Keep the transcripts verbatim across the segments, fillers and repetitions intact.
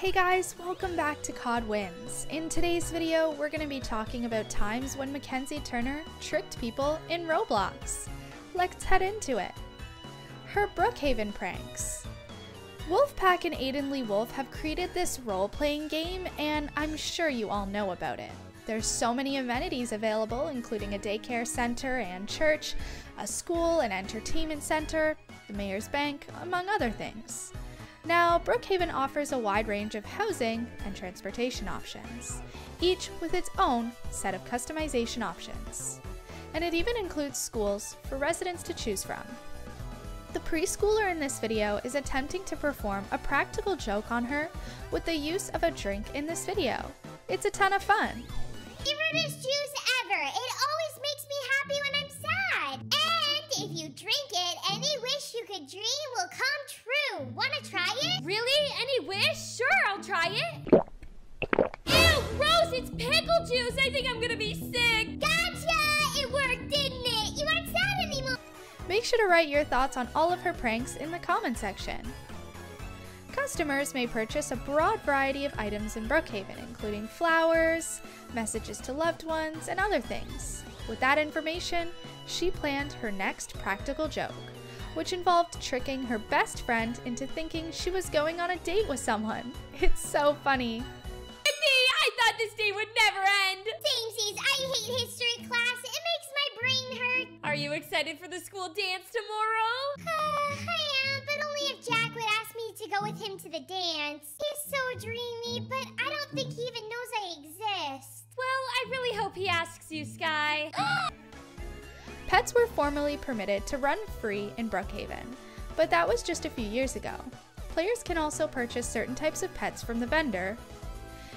Hey guys, welcome back to C O D Wins. In today's video, we're going to be talking about times when Mackenzie Turner tricked people in Roblox. Let's head into it. Her Brookhaven pranks. Wolfpack and Aiden Lee Wolf have created this role-playing game, and I'm sure you all know about it. There's so many amenities available, including a daycare center and church, a school and entertainment center, the mayor's bank, among other things. Now, Brookhaven offers a wide range of housing and transportation options, each with its own set of customization options. And it even includes schools for residents to choose from. The preschooler in this video is attempting to perform a practical joke on her with the use of a drink in this video. It's a ton of fun. The weirdest juice ever! It always makes me happy when I'm sad! And if you drink it, any wish you could dream will come true! Wanna try it? Really? Any wish? Sure, I'll try it. Ew, gross! It's pickle juice! I think I'm gonna be sick! Gotcha! It worked, didn't it? You aren't sad anymore! Make sure to write your thoughts on all of her pranks in the comment section. Customers may purchase a broad variety of items in Brookhaven, including flowers, messages to loved ones, and other things. With that information, she planned her next practical joke, which involved tricking her best friend into thinking she was going on a date with someone. It's so funny. I thought this date would never end. Samesies, I hate history class. It makes my brain hurt. Are you excited for the school dance tomorrow? Uh, I am, but only if Jack would ask me to go with him to the dance. He's so dreamy, but I don't think he even knows I exist. Well, I really hope he asks you, Sky. Pets were formerly permitted to run free in Brookhaven, but that was just a few years ago. Players can also purchase certain types of pets from the vendor.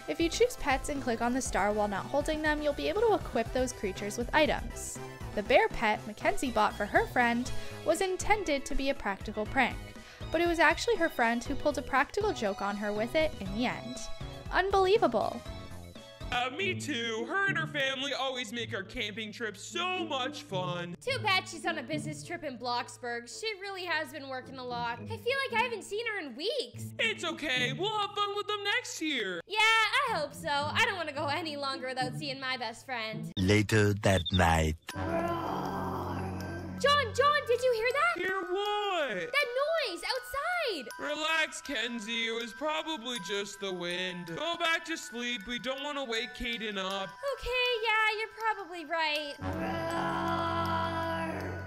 If you choose pets and click on the star while not holding them, you'll be able to equip those creatures with items. The bear pet Mackenzie bought for her friend was intended to be a practical prank, but it was actually her friend who pulled a practical joke on her with it in the end. Unbelievable! Uh, me too. Her and her family always make our camping trips so much fun. Too bad she's on a business trip in Bloxburg. She really has been working a lot. I feel like I haven't seen her in weeks. It's okay. We'll have fun with them next year. Yeah, I hope so. I don't want to go any longer without seeing my best friend. Later that night. John, John, did you hear that? Hear what? That noise outside. Relax, Kenzie. It was probably just the wind. Go back to sleep. We don't want to wake Kaden up. Okay, yeah, you're probably right.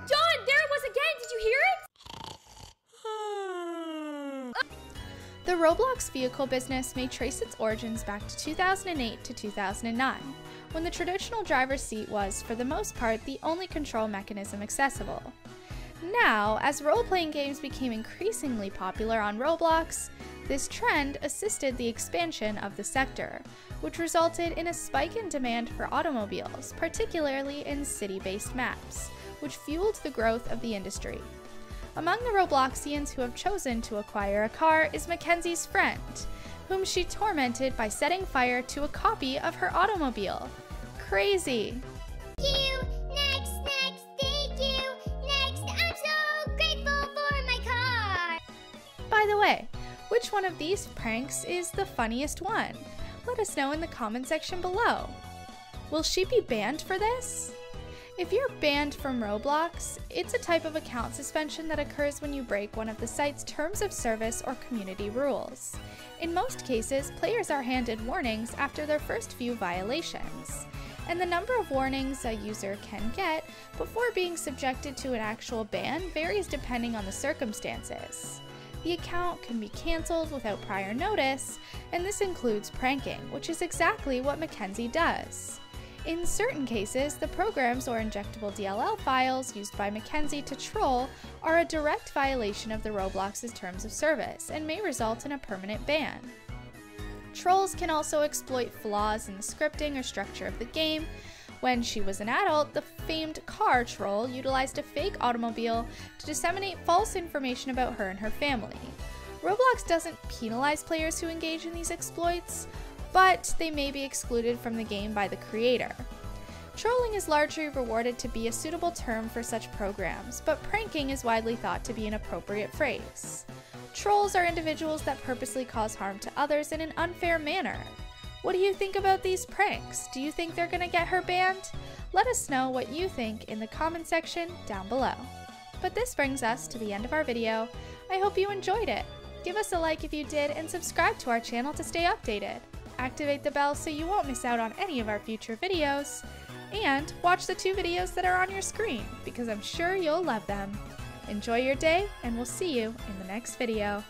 John, there it was again. Did you hear it? The Roblox vehicle business may trace its origins back to two thousand eight to two thousand nine. When the traditional driver's seat was, for the most part, the only control mechanism accessible. Now, as role-playing games became increasingly popular on Roblox, this trend assisted the expansion of the sector, which resulted in a spike in demand for automobiles, particularly in city-based maps, which fueled the growth of the industry. Among the Robloxians who have chosen to acquire a car is Mackenzie's friend, whom she tormented by setting fire to a copy of her automobile. Crazy. Thank you, next, next, thank you, next, I'm so grateful for my car. By the way, which one of these pranks is the funniest one? Let us know in the comment section below. Will she be banned for this? If you're banned from Roblox, it's a type of account suspension that occurs when you break one of the site's terms of service or community rules. In most cases, players are handed warnings after their first few violations, and the number of warnings a user can get before being subjected to an actual ban varies depending on the circumstances. The account can be cancelled without prior notice, and this includes pranking, which is exactly what Mackenzie does. In certain cases, the programs or injectable D L L files used by Mackenzie to troll are a direct violation of the Roblox's terms of service and may result in a permanent ban. Trolls can also exploit flaws in the scripting or structure of the game. When she was an adult, the famed car troll utilized a fake automobile to disseminate false information about her and her family. Roblox doesn't penalize players who engage in these exploits, but they may be excluded from the game by the creator. Trolling is largely rewarded to be a suitable term for such programs, but pranking is widely thought to be an appropriate phrase. Trolls are individuals that purposely cause harm to others in an unfair manner. What do you think about these pranks? Do you think they're gonna get her banned? Let us know what you think in the comment section down below. But this brings us to the end of our video. I hope you enjoyed it. Give us a like if you did and subscribe to our channel to stay updated. Activate the bell so you won't miss out on any of our future videos. And watch the two videos that are on your screen because I'm sure you'll love them. Enjoy your day and we'll see you in the next video.